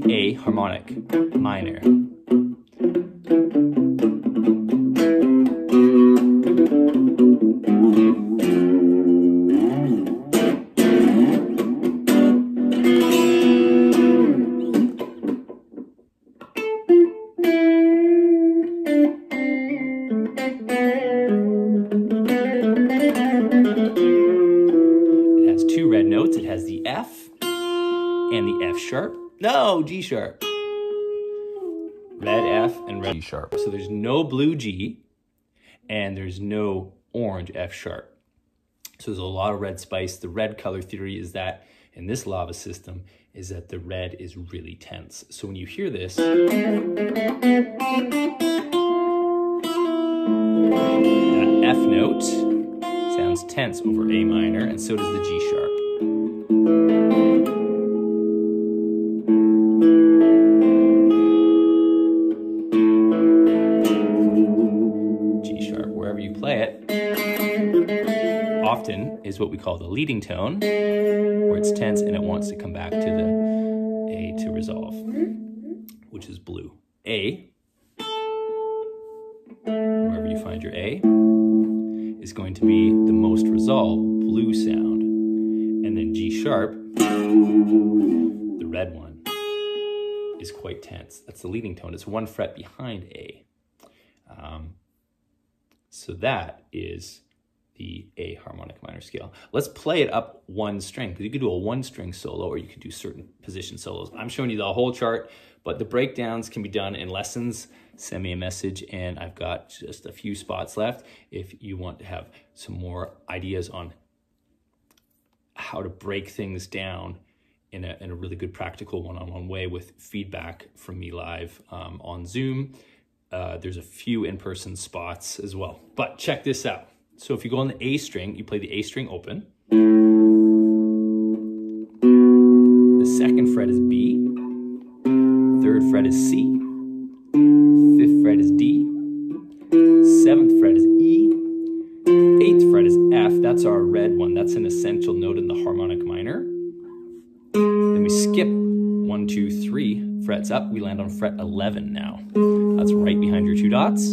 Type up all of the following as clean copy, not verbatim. the A harmonic minor. It has the F and the F sharp. No, G sharp. Red F and red G sharp. So there's no blue G and there's no orange F sharp. So there's a lot of red spice. The red color theory is that in this lava system is that the red is really tense. So when you hear this, that F note sounds tense over A minor, and so does the G sharp. Is what we call the leading tone, where it's tense and it wants to come back to the A to resolve, which is blue. A, wherever you find your A, is going to be the most resolved blue sound. And then G sharp, the red one, is quite tense. That's the leading tone. It's one fret behind A. So that is the A harmonic minor scale. Let's play it up one string, because you could do a one string solo or you could do certain position solos. I'm showing you the whole chart, but the breakdowns can be done in lessons. Send me a message, and I've got just a few spots left if you want to have some more ideas on how to break things down in a really good practical one-on-one way with feedback from me live on Zoom. There's a few in-person spots as well, but check this out. So if you go on the A string, you play the A string open. The second fret is B. Third fret is C. Fifth fret is D. Seventh fret is E. Eighth fret is F. That's our red one. That's an essential note in the harmonic minor. Then we skip 1, 2, 3 frets up. We land on fret 11 now. That's right behind your two dots.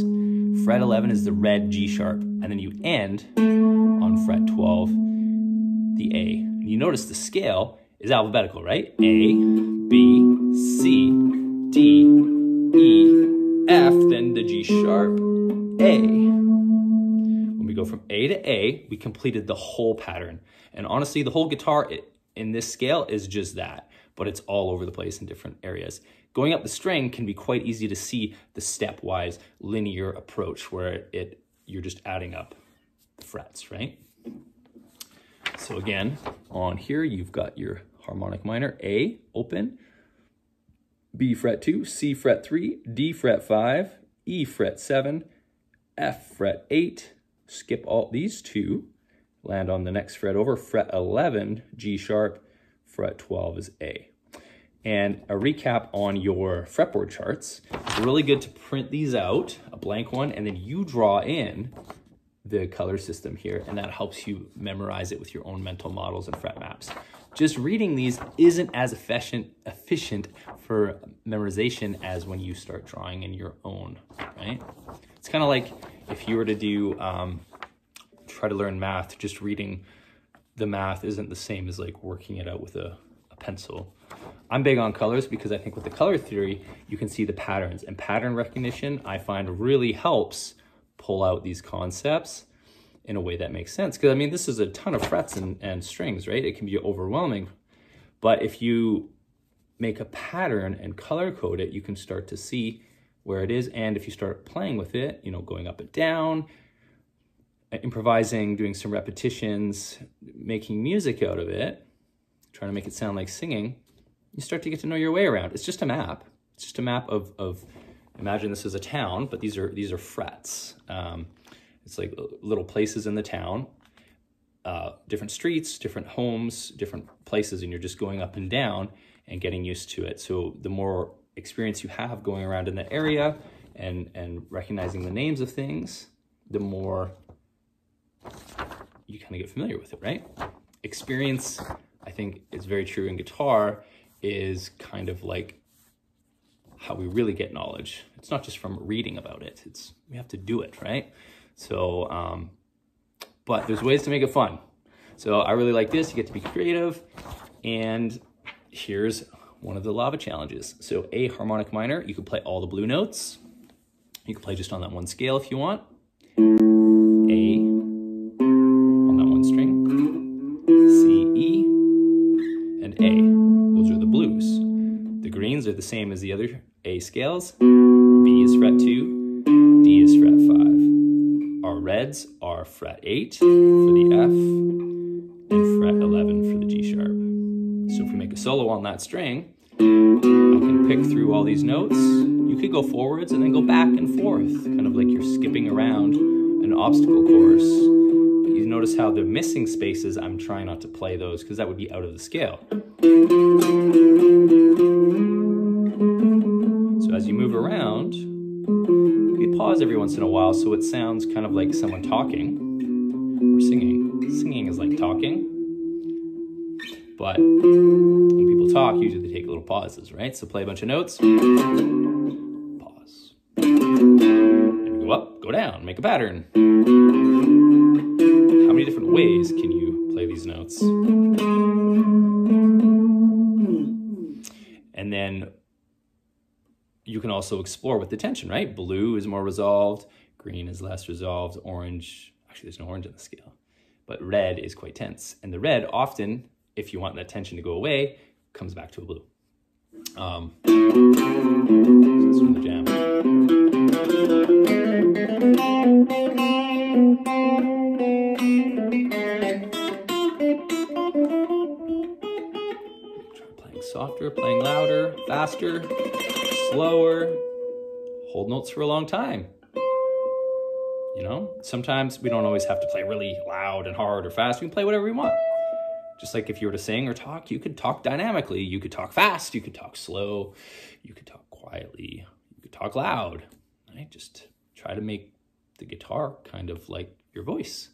Fret 11 is the red G sharp, and then you end on fret 12, the A. And you notice the scale is alphabetical, right? A, B, C, D, E, F, then the G sharp, A. When we go from A to A, we completed the whole pattern. And honestly, the whole guitar in this scale is just that, but it's all over the place in different areas. Going up the string can be quite easy to see the stepwise linear approach where you're just adding up the frets, right? So again, on here, you've got your harmonic minor, A, open, B fret 2, C fret 3, D fret 5, E fret 7, F fret 8, skip all these two, land on the next fret over, fret 11, G sharp, fret 12 is A. And a recap on your fretboard charts. It's really good to print these out, a blank one, and then you draw in the color system here, and that helps you memorize it with your own mental models and fret maps. Just reading these isn't as efficient for memorization as when you start drawing in your own, right? It's kind of like if you were to do, try to learn math, just reading the math isn't the same as like working it out with a pencil. I'm big on colors because I think with the color theory, you can see the patterns, and pattern recognition I find really helps pull out these concepts in a way that makes sense. Because I mean, this is a ton of frets and strings, right? It can be overwhelming, but if you make a pattern and color code it, you can start to see where it is. And if you start playing with it, you know, going up and down, improvising, doing some repetitions, making music out of it, trying to make it sound like singing, you start to get to know your way around. It's just a map. It's just a map of imagine this is a town, but these are frets. It's like little places in the town, different streets, different homes, different places, and you're just going up and down and getting used to it. So the more experience you have going around in the area and recognizing the names of things, the more you kind of get familiar with it, right? Experience, I think, is very true in guitar. Is kind of like how we really get knowledge. It's not just from reading about it. It's, we have to do it, right? So, but there's ways to make it fun. So I really like this. You get to be creative. And here's one of the lava challenges. So A harmonic minor, you can play all the blue notes. You can play just on that one scale if you want. A on that one string. C, E, and A. Those are the blues. The greens are the same as the other A scales. B is fret 2. D is fret 5. Our reds are fret 8 for the F and fret 11 for the G sharp. So if we make a solo on that string, I can pick through all these notes. You could go forwards and then go back and forth, kind of like you're skipping around an obstacle course. But you notice how the missing spaces, I'm trying not to play those because that would be out of the scale. So as you move around, you pause every once in a while so it sounds kind of like someone talking or singing. Singing is like talking. But when people talk, usually they take little pauses, right? So play a bunch of notes, pause, and go up, go down, make a pattern. How many different ways can you play these notes? And then you can also explore with the tension, right? Blue is more resolved, green is less resolved, orange, actually there's no orange on the scale, but red is quite tense. And the red often, if you want that tension to go away, comes back to a blue. This is from the jam. Try playing softer, playing louder, faster, slower. Hold notes for a long time. You know, sometimes we don't always have to play really loud and hard or fast. We can play whatever we want. Just like if you were to sing or talk, you could talk dynamically. You could talk fast. You could talk slow. You could talk quietly. You could talk loud. Right? Just try to make the guitar kind of like your voice.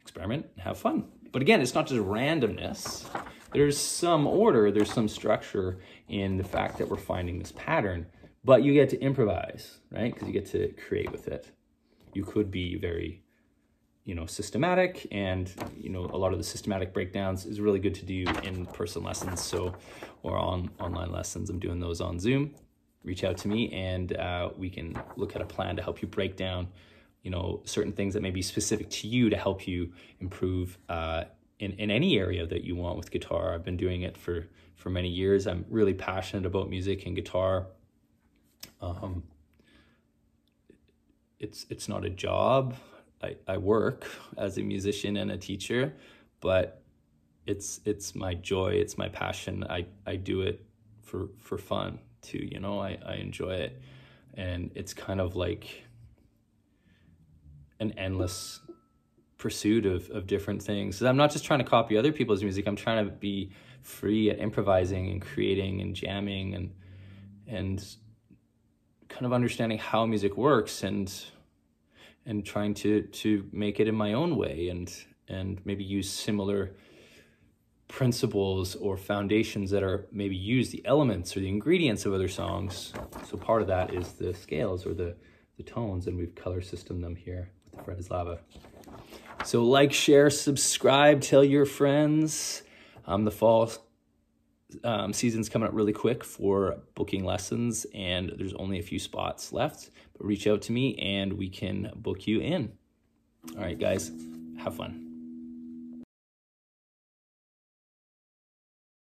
Experiment and have fun. But again, it's not just randomness. There's some order. There's some structure in the fact that we're finding this pattern. But you get to improvise, right? Because you get to create with it. You could be very... you know, systematic, and you know, a lot of the systematic breakdowns is really good to do in person lessons, so, or on online lessons. I'm doing those on Zoom. Reach out to me and we can look at a plan to help you break down, you know, certain things that may be specific to you to help you improve in any area that you want with guitar. I've been doing it for many years. I'm really passionate about music and guitar. It's not a job. I work as a musician and a teacher, but it's my joy, it's my passion. I do it for fun too, you know, I enjoy it. And it's kind of like an endless pursuit of different things. So I'm not just trying to copy other people's music, I'm trying to be free at improvising and creating and jamming and kind of understanding how music works and trying to make it in my own way and maybe use similar principles or foundations that are maybe use the elements or the ingredients of other songs. So part of that is the scales or the tones, and we've color systemed them here with the Fret is Lava. So like, share, subscribe, tell your friends. The fall season's coming up really quick for booking lessons, and there's only a few spots left, but reach out to me and we can book you in. All right, guys, have fun.